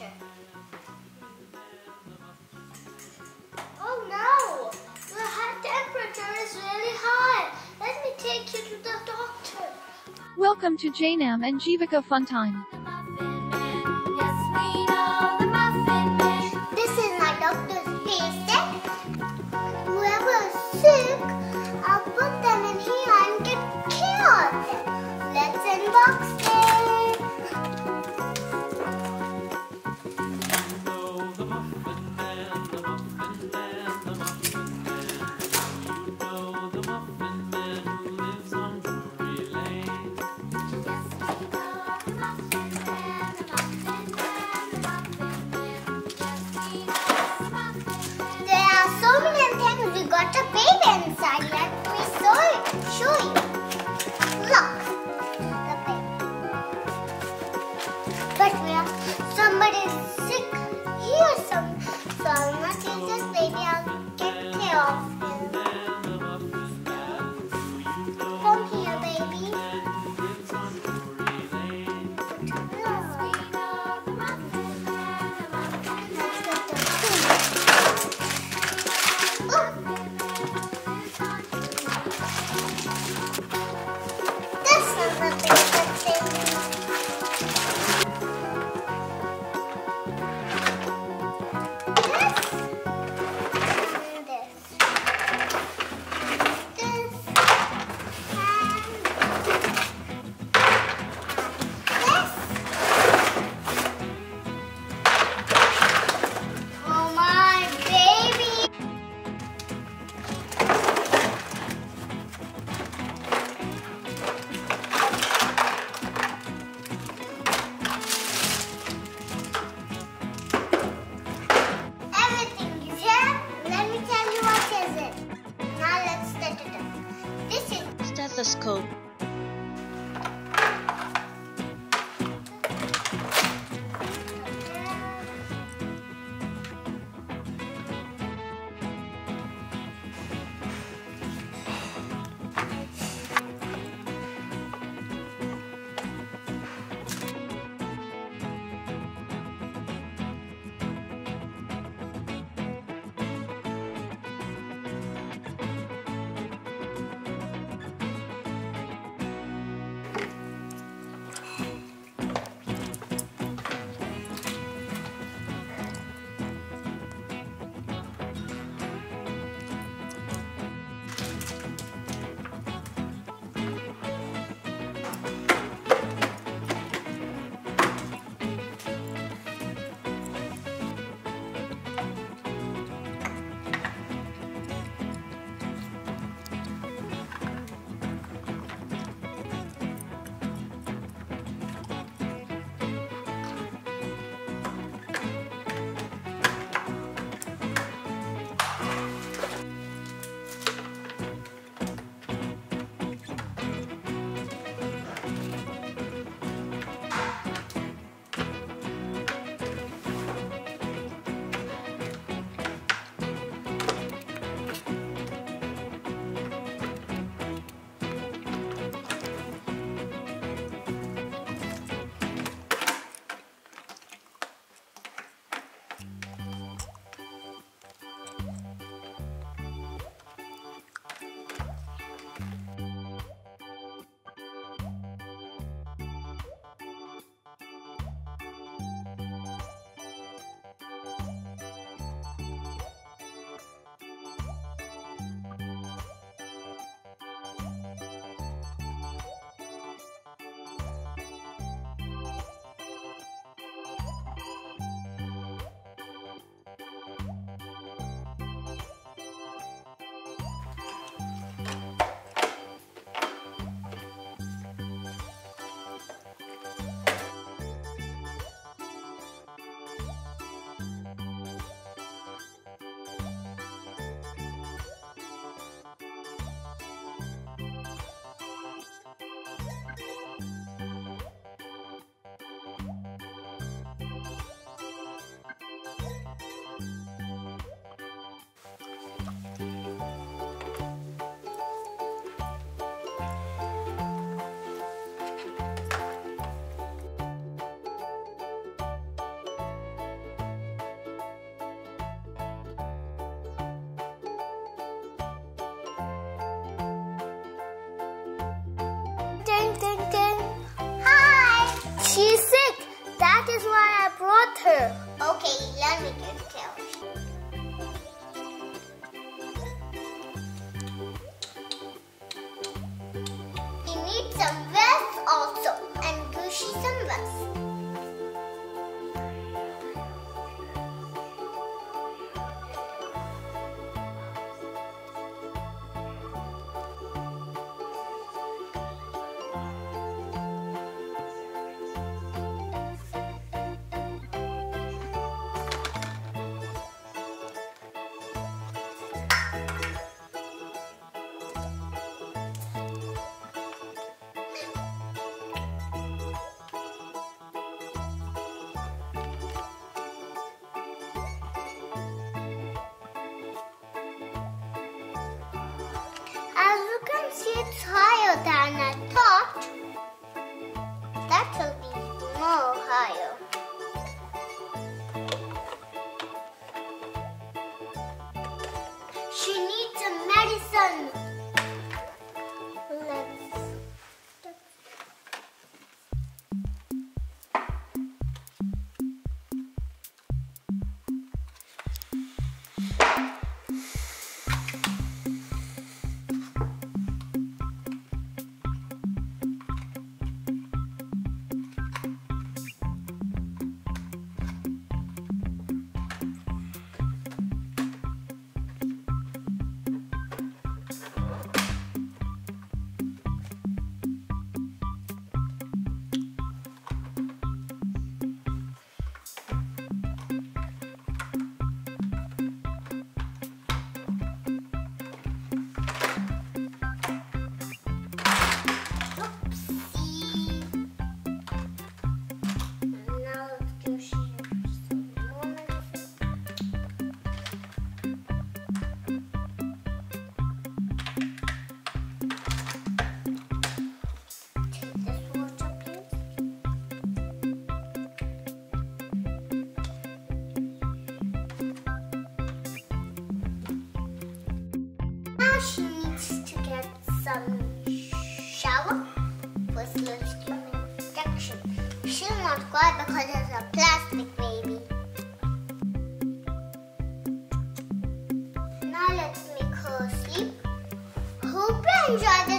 picture. Oh no! The high temperature is really high. Let me take you to the doctor. Welcome to Jainam and Jivika Fun Time. This is my doctor's paycheck. Whoever is sick, I'll put them in here and get cured. Let's unbox scope. her. Okay, let me get it. You need some vest also, and Gushy some vest. It's higher than I thought. That will be more higher. She needs some medicine. She needs to get some shower. First, let's give an injection. She'll not cry because it's a plastic baby. Now let's make her sleep. Hope you enjoyed